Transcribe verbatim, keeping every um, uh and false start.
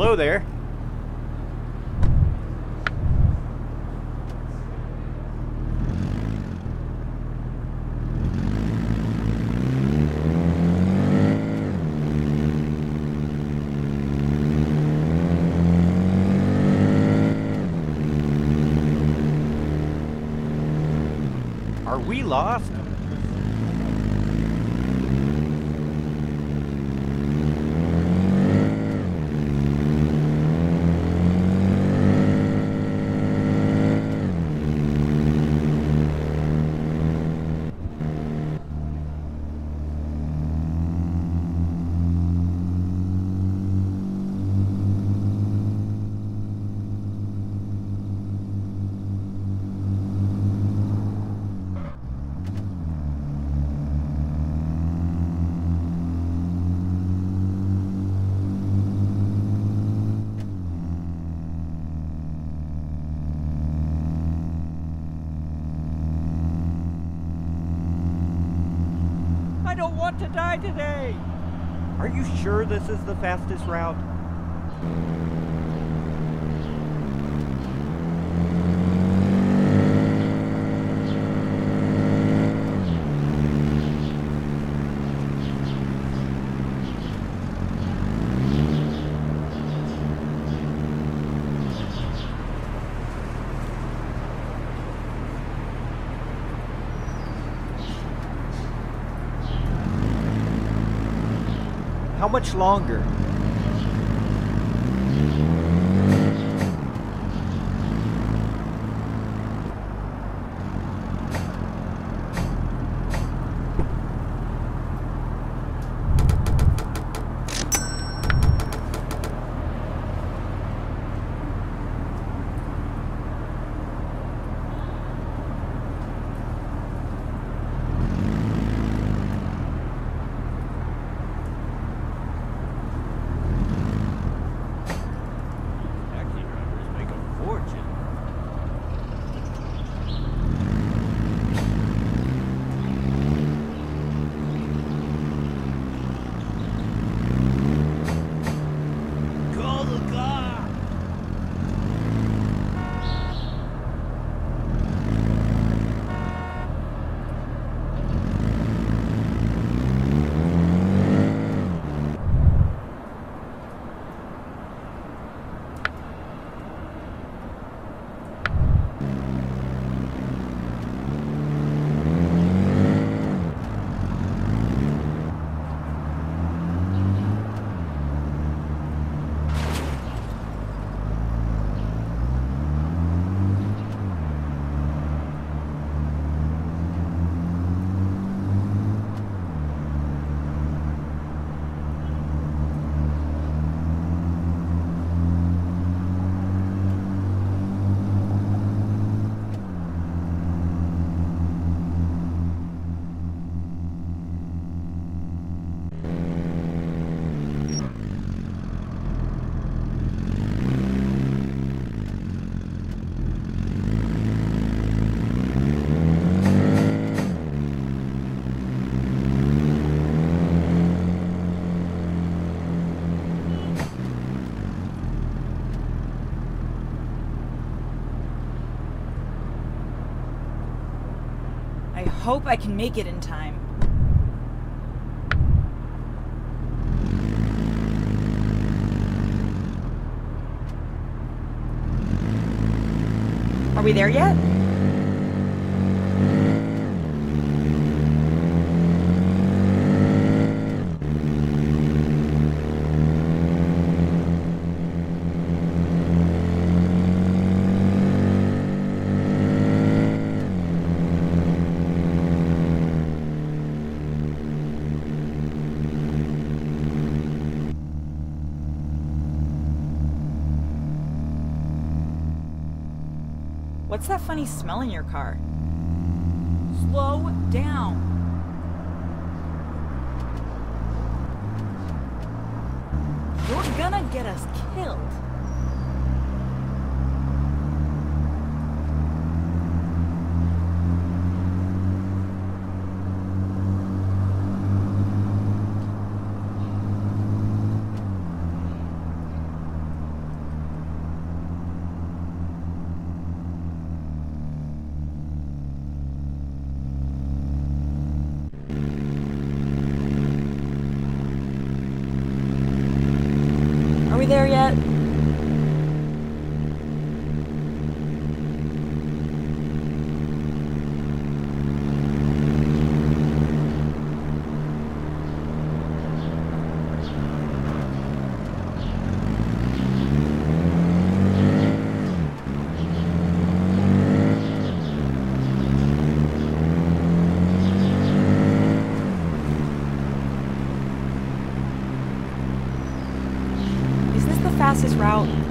Hello there. Are we lost? I don't want to die today! Are you sure this is the fastest route? How much longer? I hope I can make it in time. Are we there yet? What's that funny smell in your car? Slow down. You're gonna get us killed. there yet? Fastest route.